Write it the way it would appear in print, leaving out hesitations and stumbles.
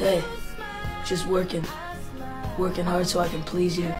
Hey, just working hard so I can please you.